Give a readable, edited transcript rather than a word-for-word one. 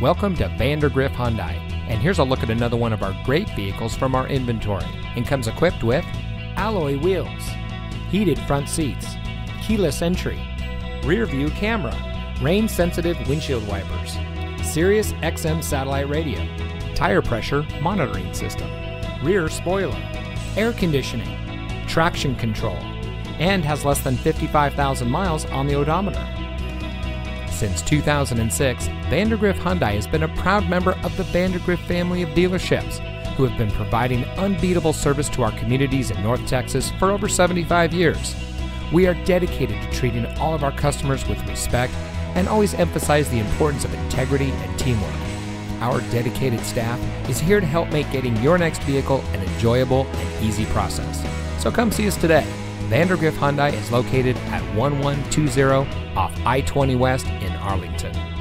Welcome to Vandergriff Hyundai, and here's a look at another one of our great vehicles from our inventory, and comes equipped with alloy wheels, heated front seats, keyless entry, rear view camera, rain sensitive windshield wipers, Sirius XM satellite radio, tire pressure monitoring system, rear spoiler, air conditioning, traction control, and has less than 55,000 miles on the odometer. Since 2006, Vandergriff Hyundai has been a proud member of the Vandergriff family of dealerships, who have been providing unbeatable service to our communities in North Texas for over 75 years. We are dedicated to treating all of our customers with respect and always emphasize the importance of integrity and teamwork. Our dedicated staff is here to help make getting your next vehicle an enjoyable and easy process. So come see us today. Vandergriff Hyundai is located at 1120 off I-20 West in Arlington.